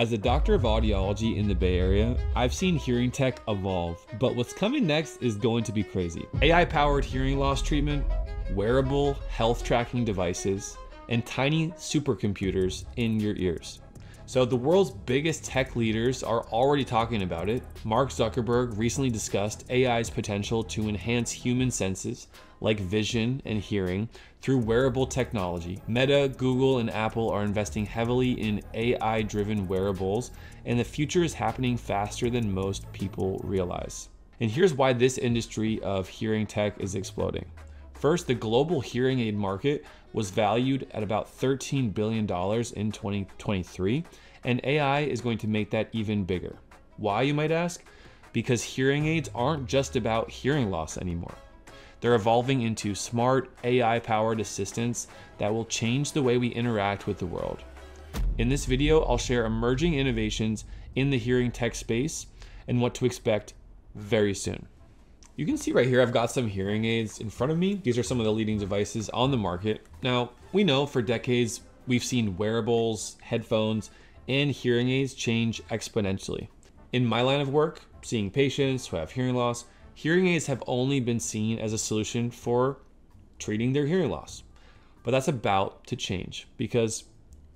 As a doctor of audiology in the Bay Area, I've seen hearing tech evolve, but what's coming next is going to be crazy. AI-powered hearing loss treatment, wearable health tracking devices, and tiny supercomputers in your ears. So the world's biggest tech leaders are already talking about it. Mark Zuckerberg recently discussed AI's potential to enhance human senses, like vision and hearing, through wearable technology. Meta, Google, and Apple are investing heavily in AI-driven wearables, and the future is happening faster than most people realize. And here's why this industry of hearing tech is exploding. First, the global hearing aid market was valued at about $13 billion in 2023, and AI is going to make that even bigger. Why, you might ask? Because hearing aids aren't just about hearing loss anymore. They're evolving into smart, AI-powered assistants that will change the way we interact with the world. In this video, I'll share emerging innovations in the hearing tech space and what to expect very soon. You can see right here, I've got some hearing aids in front of me. These are some of the leading devices on the market. Now, we know for decades, we've seen wearables, headphones, and hearing aids change exponentially. In my line of work, seeing patients who have hearing loss, hearing aids have only been seen as a solution for treating their hearing loss. But that's about to change, because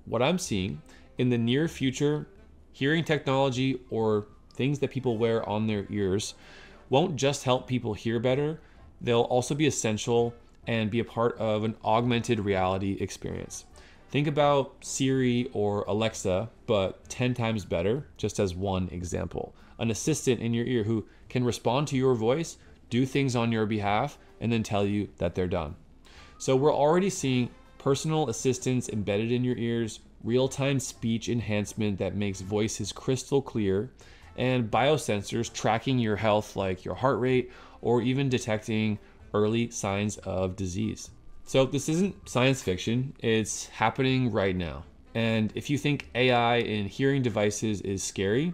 what I'm seeing in the near future, hearing technology or things that people wear on their ears won't just help people hear better, they'll also be essential and be a part of an augmented reality experience. Think about Siri or Alexa, but 10 times better, just as one example. An assistant in your ear who can respond to your voice, do things on your behalf, and then tell you that they're done. So we're already seeing personal assistants embedded in your ears, real-time speech enhancement that makes voices crystal clear, and biosensors tracking your health, like your heart rate, or even detecting early signs of disease. So this isn't science fiction, it's happening right now. And if you think AI in hearing devices is scary,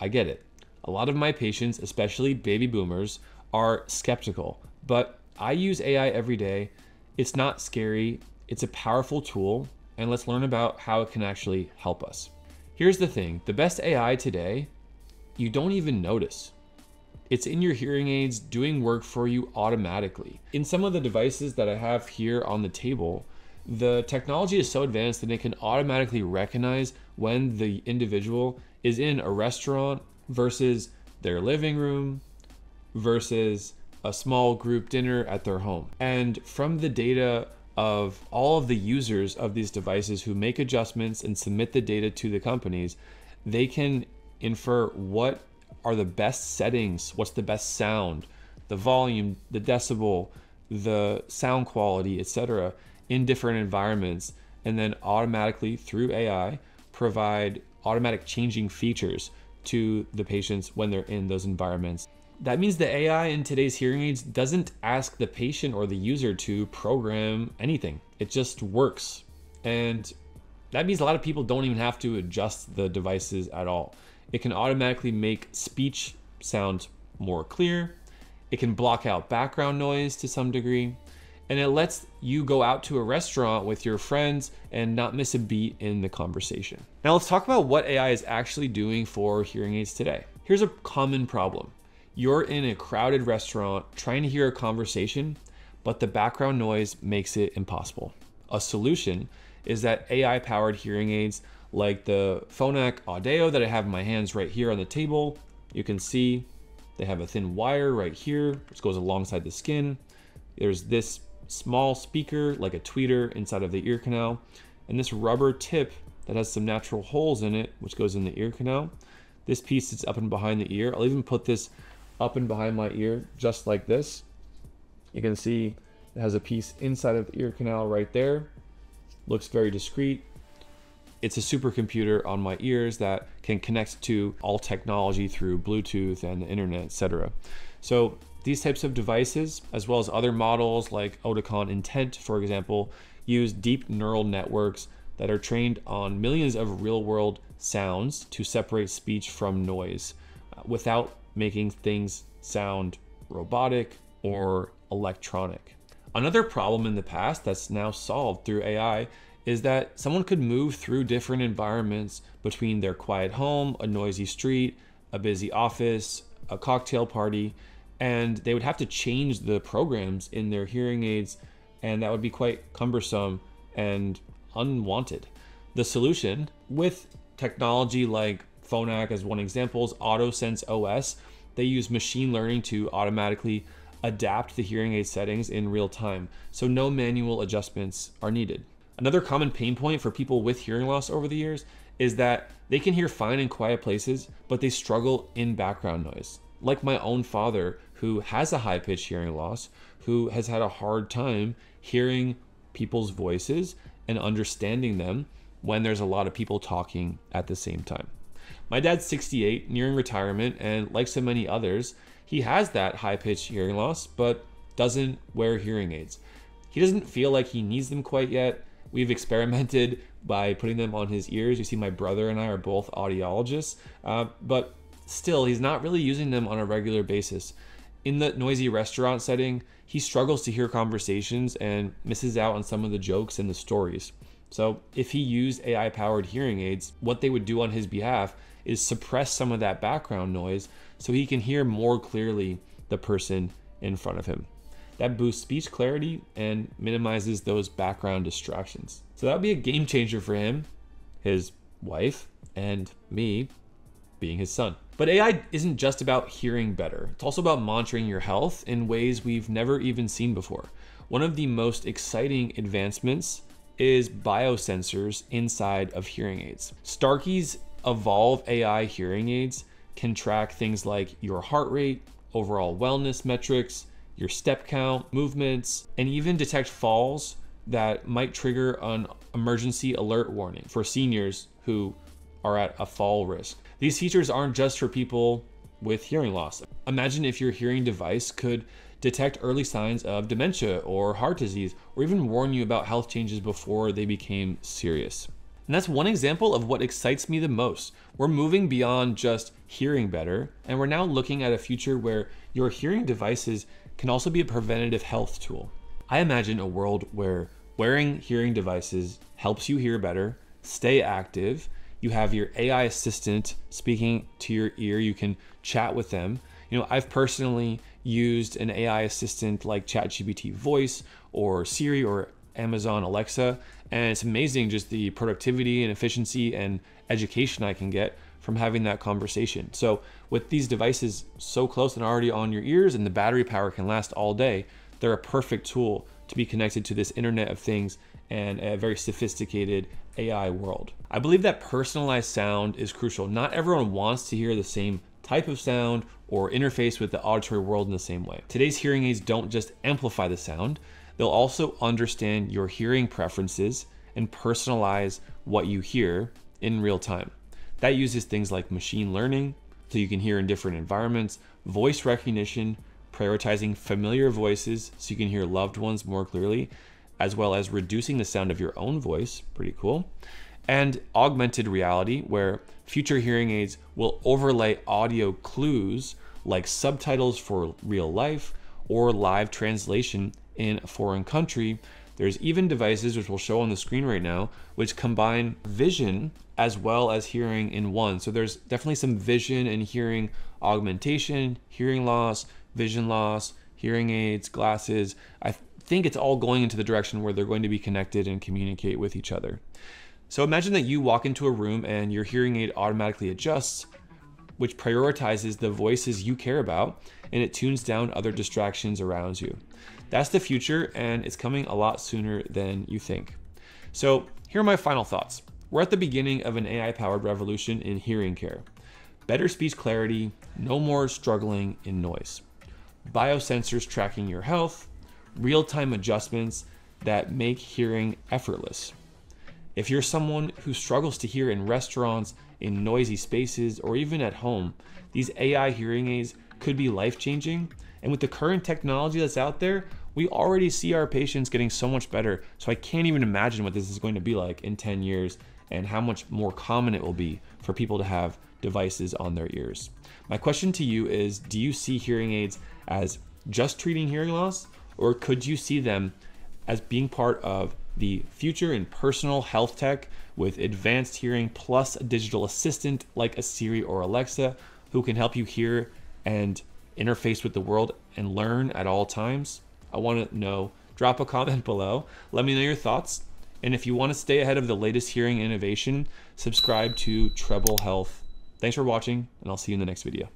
I get it. A lot of my patients, especially baby boomers, are skeptical, but I use AI every day. It's not scary, it's a powerful tool, and let's learn about how it can actually help us. Here's the thing, the best AI today, you don't even notice. It's in your hearing aids doing work for you automatically. In some of the devices that I have here on the table, the technology is so advanced that it can automatically recognize when the individual is in a restaurant versus their living room versus a small group dinner at their home. And from the data of all of the users of these devices who make adjustments and submit the data to the companies, they can infer what are the best settings, what's the best sound, the volume, the decibel, the sound quality, etc., in different environments, and then automatically through AI provide automatic changing features to the patients when they're in those environments. That means the AI in today's hearing aids doesn't ask the patient or the user to program anything. It just works. And that means a lot of people don't even have to adjust the devices at all. It can automatically make speech sound more clear. It can block out background noise to some degree. And it lets you go out to a restaurant with your friends and not miss a beat in the conversation. Now let's talk about what AI is actually doing for hearing aids today. Here's a common problem. You're in a crowded restaurant trying to hear a conversation, but the background noise makes it impossible. A solution is that AI-powered hearing aids like the Phonak Audéo that I have in my hands right here on the table. You can see they have a thin wire right here, which goes alongside the skin. There's this small speaker, like a tweeter, inside of the ear canal, and this rubber tip that has some natural holes in it, which goes in the ear canal. This piece sits up and behind the ear. I'll even put this up and behind my ear, just like this. You can see it has a piece inside of the ear canal right there. Looks very discreet. It's a supercomputer on my ears that can connect to all technology through Bluetooth and the internet, etc. So these types of devices, as well as other models like Oticon Intent, for example, use deep neural networks that are trained on millions of real-world sounds to separate speech from noise without making things sound robotic or electronic. Another problem in the past that's now solved through AI is that someone could move through different environments between their quiet home, a noisy street, a busy office, a cocktail party, and they would have to change the programs in their hearing aids, and that would be quite cumbersome and unwanted. The solution, with technology like Phonak as one example, AutoSense OS, they use machine learning to automatically adapt the hearing aid settings in real time, so no manual adjustments are needed. Another common pain point for people with hearing loss over the years is that they can hear fine in quiet places, but they struggle in background noise. Like my own father, who has a high-pitched hearing loss, who has had a hard time hearing people's voices and understanding them when there's a lot of people talking at the same time. My dad's 68, nearing retirement, and like so many others, he has that high-pitched hearing loss, but doesn't wear hearing aids. He doesn't feel like he needs them quite yet. We've experimented by putting them on his ears. You see, my brother and I are both audiologists, but still, he's not really using them on a regular basis. In the noisy restaurant setting, he struggles to hear conversations and misses out on some of the jokes and the stories. So if he used AI-powered hearing aids, what they would do on his behalf is suppress some of that background noise so he can hear more clearly the person in front of him. That boosts speech clarity and minimizes those background distractions. So that would be a game changer for him, his wife, and me being his son. But AI isn't just about hearing better. It's also about monitoring your health in ways we've never even seen before. One of the most exciting advancements is biosensors inside of hearing aids. Starkey's Evolve AI hearing aids can track things like your heart rate, overall wellness metrics, your step count, movements, and even detect falls that might trigger an emergency alert warning for seniors who are at a fall risk. These features aren't just for people with hearing loss. Imagine if your hearing device could detect early signs of dementia or heart disease, or even warn you about health changes before they became serious. And that's one example of what excites me the most. We're moving beyond just hearing better, and we're now looking at a future where your hearing devices can also be a preventative health tool. I imagine a world where wearing hearing devices helps you hear better, stay active, you have your AI assistant speaking to your ear, you can chat with them. You know, I've personally used an AI assistant like ChatGPT Voice or Siri or Amazon Alexa, and it's amazing just the productivity and efficiency and education I can get from having that conversation. So with these devices so close and already on your ears, and the battery power can last all day, they're a perfect tool to be connected to this Internet of Things and a very sophisticated AI world. I believe that personalized sound is crucial. Not everyone wants to hear the same type of sound or interface with the auditory world in the same way. Today's hearing aids don't just amplify the sound, they'll also understand your hearing preferences and personalize what you hear in real time. That uses things like machine learning, so you can hear in different environments, voice recognition, prioritizing familiar voices so you can hear loved ones more clearly, as well as reducing the sound of your own voice, pretty cool, and augmented reality, where future hearing aids will overlay audio clues like subtitles for real life or live translation in a foreign country. There's even devices, which will show on the screen right now, which combine vision as well as hearing in one. So there's definitely some vision and hearing augmentation, hearing loss, vision loss, hearing aids, glasses. I think it's all going into the direction where they're going to be connected and communicate with each other. So imagine that you walk into a room and your hearing aid automatically adjusts, which prioritizes the voices you care about, and it tunes down other distractions around you. That's the future, and it's coming a lot sooner than you think. So here are my final thoughts. We're at the beginning of an AI-powered revolution in hearing care. Better speech clarity, no more struggling in noise. Biosensors tracking your health, real-time adjustments that make hearing effortless. If you're someone who struggles to hear in restaurants, in noisy spaces, or even at home, these AI hearing aids could be life-changing. And with the current technology that's out there, we already see our patients getting so much better. So I can't even imagine what this is going to be like in 10 years and how much more common it will be for people to have devices on their ears. My question to you is, do you see hearing aids as just treating hearing loss, or could you see them as being part of the future in personal health tech with advanced hearing plus a digital assistant like a Siri or Alexa who can help you hear and interface with the world and learn at all times. I want to know. Drop a comment below. Let me know your thoughts. And if you want to stay ahead of the latest hearing innovation, subscribe to Treble Health. Thanks for watching, and I'll see you in the next video.